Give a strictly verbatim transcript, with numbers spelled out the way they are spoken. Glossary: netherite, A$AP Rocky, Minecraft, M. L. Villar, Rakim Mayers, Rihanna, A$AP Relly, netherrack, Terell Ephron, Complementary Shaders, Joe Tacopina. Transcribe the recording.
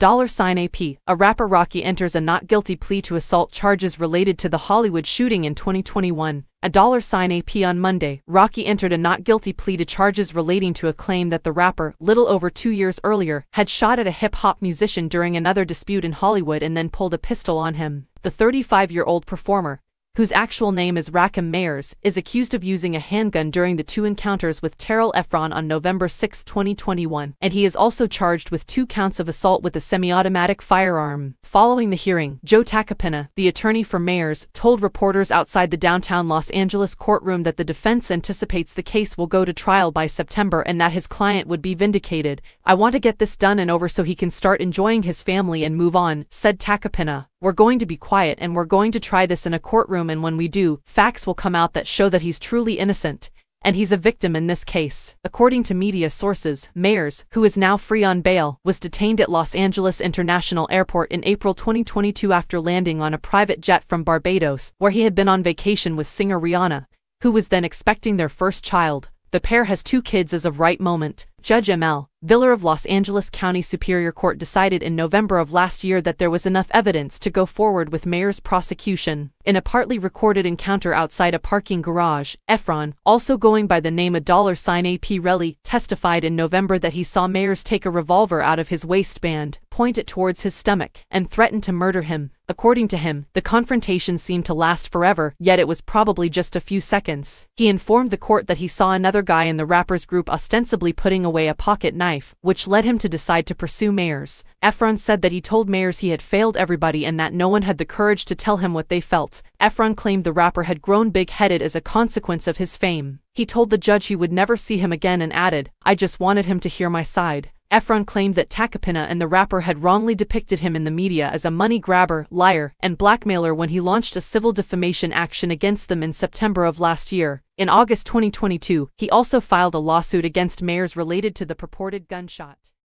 A$AP, A$AP Rocky enters a not guilty plea to assault charges related to the Hollywood shooting in twenty twenty-one. A$AP on Monday, Rocky entered a not guilty plea to charges relating to a claim that the rapper, little over two years earlier, had shot at a hip-hop musician during another dispute in Hollywood and then pulled a pistol on him. The thirty-five-year-old performer, whose actual name is Rakim Mayers, is accused of using a handgun during the two encounters with Terell Ephron on November sixth, twenty twenty-one, and he is also charged with two counts of assault with a semi-automatic firearm. Following the hearing, Joe Tacopina, the attorney for Mayers, told reporters outside the downtown Los Angeles courtroom that the defense anticipates the case will go to trial by September and that his client would be vindicated. "I want to get this done and over so he can start enjoying his family and move on," said Tacopina. "We're going to be quiet and we're going to try this in a courtroom, and when we do, facts will come out that show that he's truly innocent, and he's a victim in this case." According to media sources, Mayers, who is now free on bail, was detained at Los Angeles International Airport in April twenty twenty-two after landing on a private jet from Barbados, where he had been on vacation with singer Rihanna, who was then expecting their first child. The pair has two kids as of right moment. Judge M. L. Villar of Los Angeles County Superior Court decided in November of last year that there was enough evidence to go forward with Mayers' prosecution. In a partly recorded encounter outside a parking garage, Ephron, also going by the name A$AP Relly, testified in November that he saw Mayers take a revolver out of his waistband, point it towards his stomach, and threaten to murder him. According to him, the confrontation seemed to last forever, yet it was probably just a few seconds. He informed the court that he saw another guy in the rapper's group ostensibly putting away a pocket knife, which led him to decide to pursue Mayers. Ephron said that he told Mayers he had failed everybody and that no one had the courage to tell him what they felt. Ephron claimed the rapper had grown big-headed as a consequence of his fame. He told the judge he would never see him again and added, "I just wanted him to hear my side." Ephron claimed that Tacopina and the rapper had wrongly depicted him in the media as a money grabber, liar, and blackmailer when he launched a civil defamation action against them in September of last year. In August twenty twenty-two, he also filed a lawsuit against Mayers related to the purported gunshot.